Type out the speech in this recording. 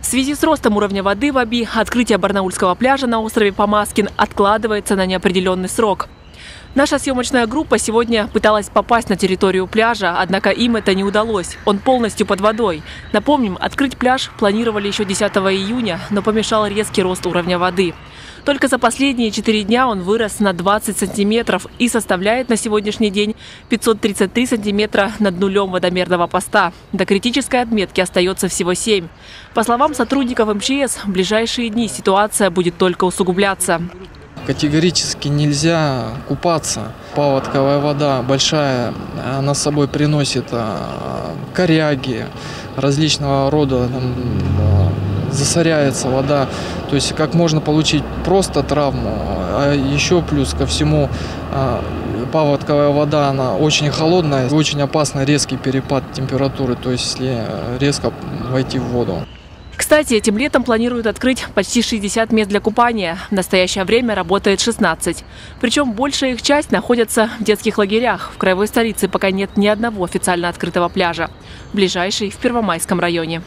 В связи с ростом уровня воды в Оби открытие барнаульского пляжа на острове Помазкин откладывается на неопределенный срок. Наша съемочная группа сегодня пыталась попасть на территорию пляжа, однако им это не удалось. Он полностью под водой. Напомним, открыть пляж планировали еще 10 июня, но помешал резкий рост уровня воды. Только за последние 4 дня он вырос на 20 сантиметров и составляет на сегодняшний день 533 сантиметра над нулем водомерного поста. До критической отметки остается всего 7. По словам сотрудников МЧС, в ближайшие дни ситуация будет только усугубляться. Категорически нельзя купаться. Паводковая вода большая, она с собой приносит коряги различного рода, там, засоряется вода. То есть как можно получить просто травму, а еще плюс ко всему паводковая вода, она очень холодная, очень опасный резкий перепад температуры, то есть если резко войти в воду. Кстати, этим летом планируют открыть почти 60 мест для купания. В настоящее время работает 16. Причем большая их часть находится в детских лагерях. В краевой столице пока нет ни одного официально открытого пляжа. Ближайший в Первомайском районе.